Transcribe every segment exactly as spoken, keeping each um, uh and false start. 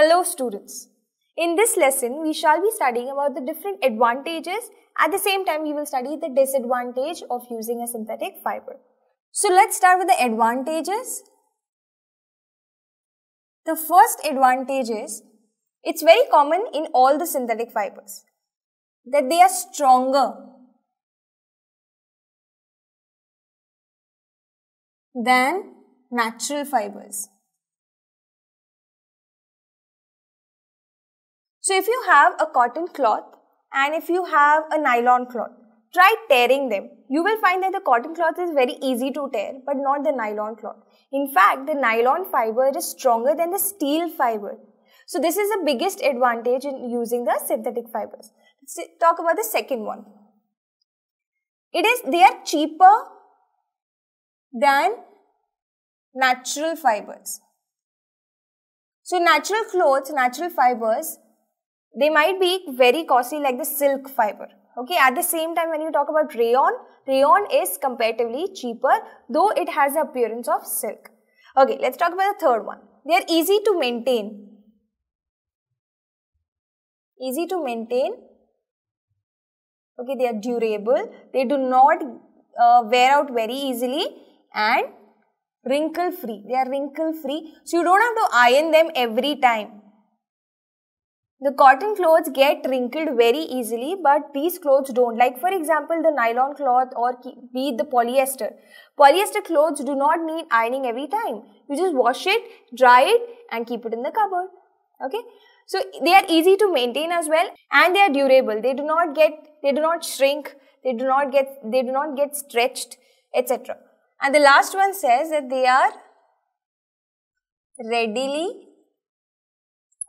Hello students, in this lesson we shall be studying about the different advantages. At the same time we will study the disadvantage of using a synthetic fiber. So let's start with the advantages. The first advantage is, it's very common in all the synthetic fibers, that they are stronger than natural fibers. So if you have a cotton cloth and if you have a nylon cloth, try tearing them. You will find that the cotton cloth is very easy to tear, but not the nylon cloth. In fact, the nylon fiber is stronger than the steel fiber. So this is the biggest advantage in using the synthetic fibers. Let's talk about the second one. It is, they are cheaper than natural fibers. So natural clothes, natural fibers, they might be very costly, like the silk fiber. Okay, at the same time when you talk about rayon, rayon is comparatively cheaper, though it has the appearance of silk. Okay, let's talk about the third one. They are easy to maintain. Easy to maintain. Okay, they are durable. They do not uh, wear out very easily and wrinkle free. They are wrinkle free. So you don't have to iron them every time. The cotton clothes get wrinkled very easily, but these clothes don't. Like for example, the nylon cloth or be the polyester. Polyester clothes do not need ironing every time. You just wash it, dry it and keep it in the cupboard. Okay. So they are easy to maintain as well and they are durable. They do not get, they do not shrink, they do not get, they do not get stretched, et cetera. And the last one says that they are readily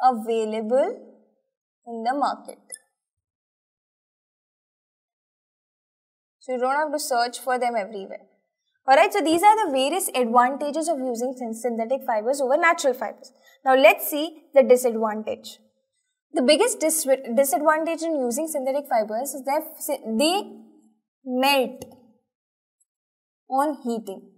available in the market. So you don't have to search for them everywhere. Alright, so these are the various advantages of using synthetic fibers over natural fibers. Now let's see the disadvantage. The biggest dis disadvantage in using synthetic fibers is that they melt on heating.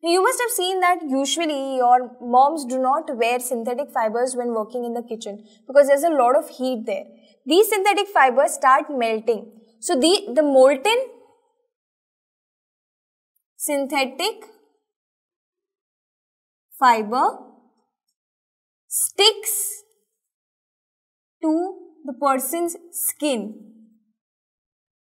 You must have seen that usually your moms do not wear synthetic fibers when working in the kitchen because there's a lot of heat there. These synthetic fibers start melting. So the, the molten synthetic fiber sticks to the person's skin,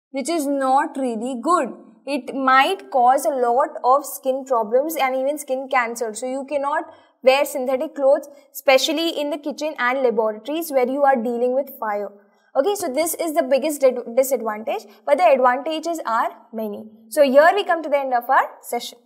which is not really good. It might cause a lot of skin problems and even skin cancer. So you cannot wear synthetic clothes, especially in the kitchen and laboratories where you are dealing with fire. Okay, so this is the biggest disadvantage, but the advantages are many. So here we come to the end of our session.